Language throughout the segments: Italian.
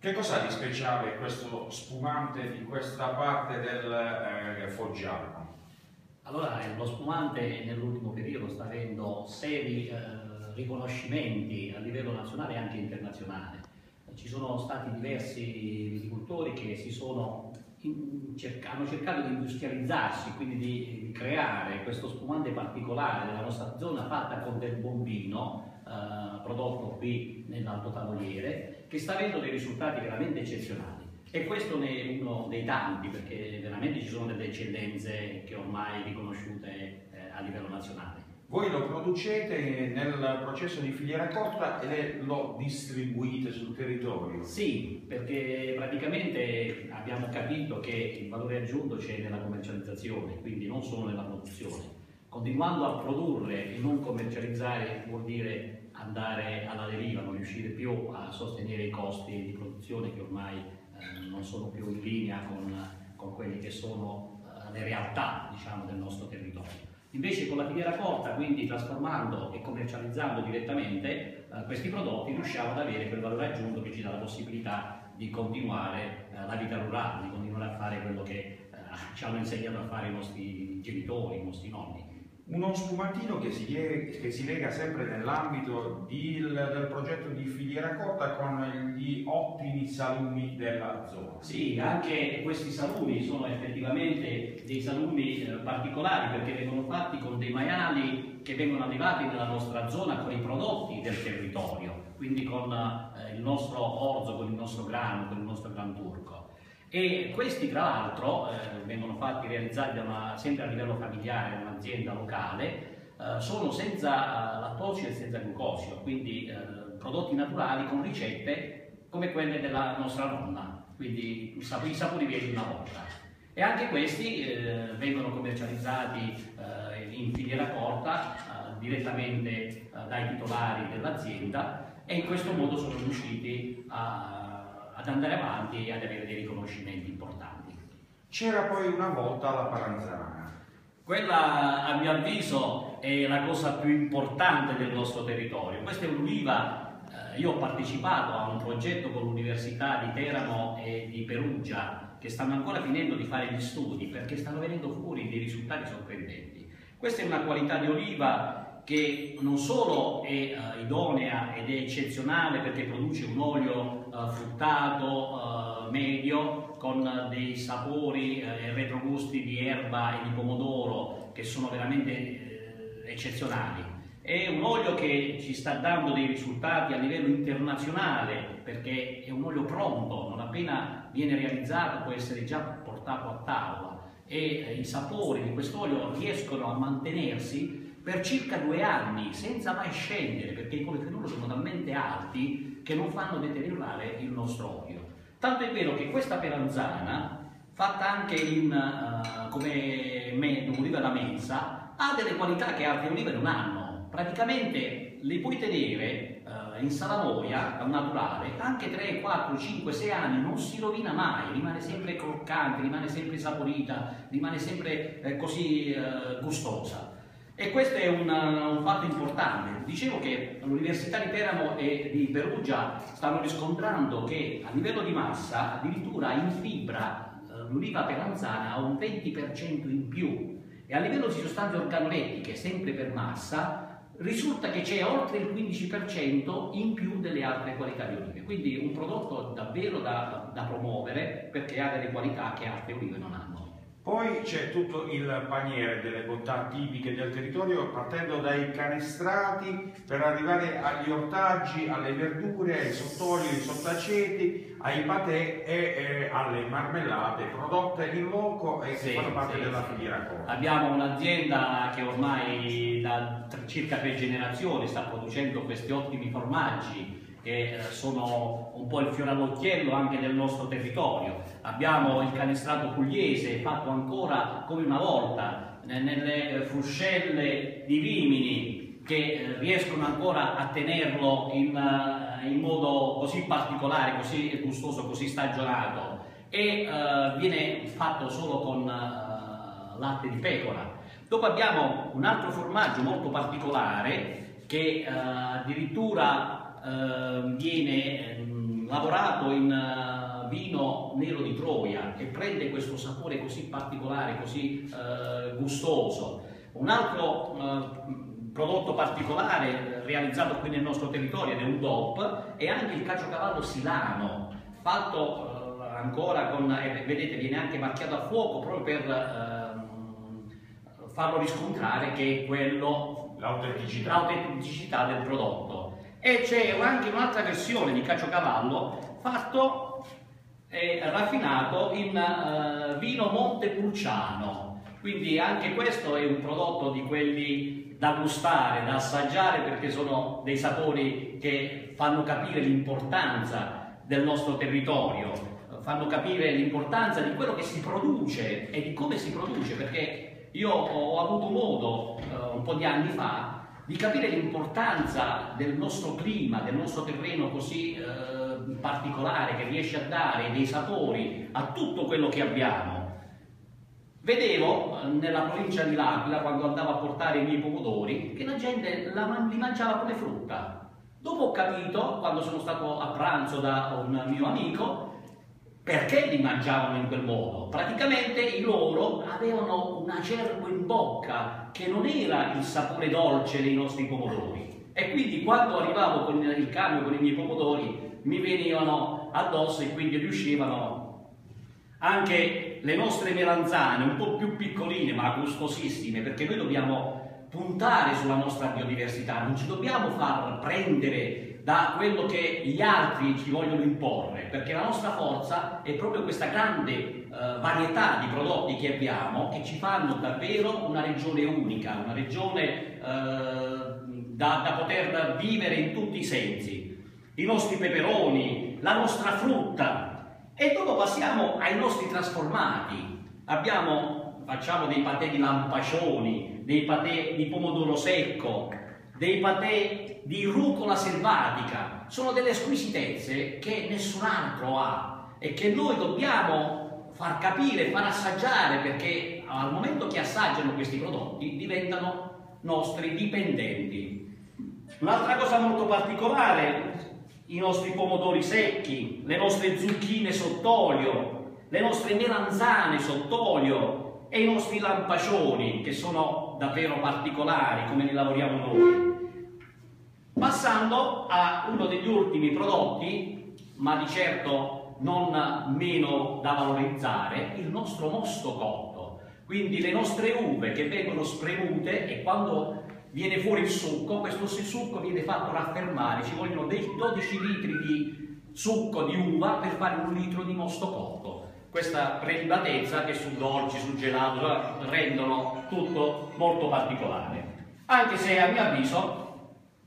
Che cos'ha di speciale questo spumante di questa parte del Foggiano? Allora, lo spumante nell'ultimo periodo sta avendo seri riconoscimenti a livello nazionale e anche internazionale. Ci sono stati diversi viticoltori che si sono hanno cercato di industrializzarsi, quindi di creare questo spumante particolare della nostra zona, fatta con del buon vino prodotto qui nell'Alto Tavoliere, che sta avendo dei risultati veramente eccezionali. E questo ne è uno dei tanti, perché veramente ci sono delle eccellenze che ormai riconosciute a livello nazionale. Voi lo producete nel processo di filiera corta e lo distribuite sul territorio? Sì, perché praticamente abbiamo capito che il valore aggiunto c'è nella commercializzazione, quindi non solo nella produzione. Continuando a produrre e non commercializzare vuol dire andare alla deriva, non riuscire più a sostenere i costi di produzione che ormai non sono più in linea con quelle che sono le realtà, diciamo, del nostro territorio. Invece con la filiera corta, quindi trasformando e commercializzando direttamente questi prodotti, riusciamo ad avere quel valore aggiunto che ci dà la possibilità di continuare la vita rurale, di continuare a fare quello che ci hanno insegnato a fare i nostri genitori, i nostri nonni. Uno spumantino che si lega sempre nell'ambito del progetto di filiera corta con gli ottimi salumi della zona. Sì, anche questi salumi sono effettivamente dei salumi particolari, perché vengono fatti con dei maiali che vengono allevati nella nostra zona con i prodotti del territorio, quindi con il nostro orzo, con il nostro grano, con il nostro gran turco. E questi tra l'altro vengono fatti, realizzati sempre a livello familiare, da un'azienda locale, sono senza lattosio e senza glucosio, quindi prodotti naturali con ricette come quelle della nostra nonna, quindi i sapori veri di una volta. E anche questi vengono commercializzati in filiera corta direttamente dai titolari dell'azienda, e in questo modo sono riusciti ad andare avanti e ad avere dei riconoscimenti importanti. C'era poi una volta la Peranzana. Quella, a mio avviso, è la cosa più importante del nostro territorio. Questa è un'uliva. Io ho partecipato a un progetto con l'Università di Teramo e di Perugia, che stanno ancora finendo di fare gli studi, perché stanno venendo fuori dei risultati sorprendenti. Questa è una qualità di oliva che non solo è idonea ed è eccezionale, perché produce un olio fruttato medio con dei sapori e retrogusti di erba e di pomodoro che sono veramente eccezionali. È un olio che ci sta dando dei risultati a livello internazionale, perché è un olio pronto, non appena viene realizzato può essere già portato a tavola, e i sapori di quest'olio riescono a mantenersi per circa 2 anni senza mai scendere, perché i polifenoli sono talmente alti che non fanno deteriorare il nostro olio. Tanto è vero che questa Peranzana, fatta anche come oliva da mensa, ha delle qualità che altre olive non hanno. Praticamente le puoi tenere in salamoia al naturale anche 3, 4, 5, 6 anni, non si rovina mai, rimane sempre croccante, rimane sempre saporita, rimane sempre così gustosa. E questo è un fatto importante. Dicevo che l'Università di Teramo e di Perugia stanno riscontrando che a livello di massa, addirittura in fibra, l'oliva peranzana ha un 20% in più, e a livello di sostanze organolettiche, sempre per massa, risulta che c'è oltre il 15% in più delle altre qualità di olive. Quindi un prodotto davvero da promuovere, perché ha delle qualità che altre olive non hanno. Poi c'è tutto il paniere delle bontà tipiche del territorio, partendo dai canestrati per arrivare agli ortaggi, alle verdure, ai sottoli, ai sottaceti, ai patè e alle marmellate prodotte in loco e che fanno parte della filiera corta. Abbiamo un'azienda che ormai da circa 3 generazioni sta producendo questi ottimi formaggi, che sono un po' il fiore all'occhiello anche del nostro territorio. Abbiamo il canestrato pugliese, fatto ancora come una volta nelle fruscelle di Rimini, che riescono ancora a tenerlo in modo così particolare, così gustoso, così stagionato, e viene fatto solo con latte di pecora. Dopo abbiamo un altro formaggio molto particolare che addirittura viene lavorato in vino nero di Troia, che prende questo sapore così particolare, così gustoso. Un altro prodotto particolare realizzato qui nel nostro territorio, ed è un DOP, è anche il Caciocavallo Silano, fatto ancora con, vedete, viene anche macchiato a fuoco proprio per farlo riscontrare che è quello, l'autenticità del prodotto. E c'è anche un'altra versione di Caciocavallo fatto e raffinato in vino Montepulciano, quindi anche questo è un prodotto di quelli da gustare, da assaggiare, perché sono dei sapori che fanno capire l'importanza del nostro territorio, fanno capire l'importanza di quello che si produce e di come si produce, perché io ho avuto modo un po' di anni fa di capire l'importanza del nostro clima, del nostro terreno così particolare, che riesce a dare dei sapori a tutto quello che abbiamo. Vedevo nella provincia di L'Aquila, quando andavo a portare i miei pomodori, che la gente li mangiava come frutta. Dopo ho capito, quando sono stato a pranzo da un mio amico, perché li mangiavano in quel modo. Praticamente i loro avevano un acerbo in bocca che non era il sapore dolce dei nostri pomodori, e quindi quando arrivavo con il camion con i miei pomodori mi venivano addosso, e quindi riuscivano anche le nostre melanzane un po' più piccoline ma gustosissime, perché noi dobbiamo puntare sulla nostra biodiversità, non ci dobbiamo far prendere da quello che gli altri ci vogliono imporre, perché la nostra forza è proprio questa grande varietà di prodotti che abbiamo, che ci fanno davvero una regione unica, una regione da poter vivere in tutti i sensi. I nostri peperoni, la nostra frutta. E dopo passiamo ai nostri trasformati. Facciamo dei patè di lampascioni, dei patè di pomodoro secco, dei patè di rucola selvatica. Sono delle squisitezze che nessun altro ha e che noi dobbiamo far capire, far assaggiare, perché al momento che assaggiano questi prodotti diventano nostri dipendenti. Un'altra cosa molto particolare, i nostri pomodori secchi, le nostre zucchine sott'olio, le nostre melanzane sott'olio e i nostri lampascioni, che sono davvero particolari come li lavoriamo noi. Passando a uno degli ultimi prodotti, ma di certo non meno da valorizzare, il nostro mosto cotto. Quindi le nostre uve che vengono spremute, e quando viene fuori il succo, questo succo viene fatto raffermare. Ci vogliono dei 12 litri di succo di uva per fare 1 litro di mosto cotto. Questa prelibatezza che su dolci, su gelato, rendono tutto molto particolare. Anche se a mio avviso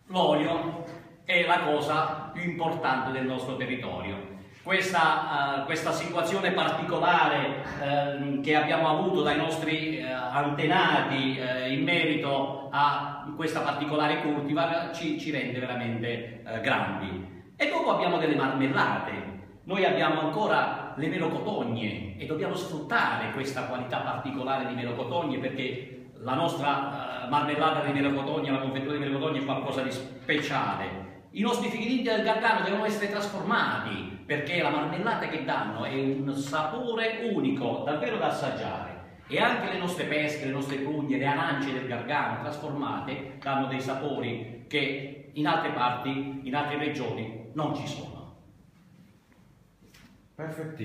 l'olio è la cosa più importante del nostro territorio. Questa situazione particolare che abbiamo avuto dai nostri antenati in merito a questa particolare cultiva ci rende veramente grandi. E dopo abbiamo delle marmellate. Noi abbiamo ancora le melocotogne e dobbiamo sfruttare questa qualità particolare di melocotogne, perché la nostra marmellata di melocotogna, la confettura di melocotogna è qualcosa di speciale. I nostri fichi d'India del Gargano devono essere trasformati, perché la marmellata che danno è un sapore unico, davvero da assaggiare. E anche le nostre pesche, le nostre prugne, le arance del Gargano trasformate danno dei sapori che in altre parti, in altre regioni non ci sono. Perfettissimo.